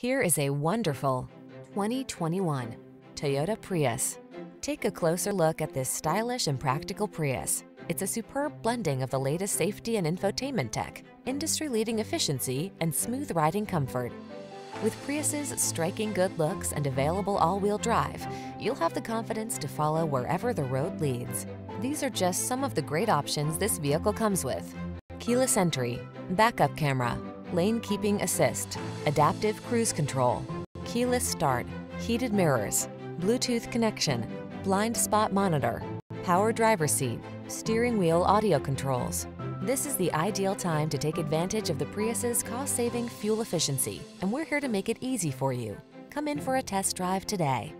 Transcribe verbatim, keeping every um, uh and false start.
Here is a wonderful twenty twenty-one Toyota Prius. Take a closer look at this stylish and practical Prius. It's a superb blending of the latest safety and infotainment tech, industry-leading efficiency, and smooth riding comfort. With Prius's striking good looks and available all-wheel drive, you'll have the confidence to follow wherever the road leads. These are just some of the great options this vehicle comes with: keyless entry, backup camera, lane keeping assist, adaptive cruise control, keyless start, heated mirrors, Bluetooth connection, blind spot monitor, power driver's seat, steering wheel audio controls. This is the ideal time to take advantage of the Prius's cost-saving fuel efficiency, and we're here to make it easy for you. Come in for a test drive today.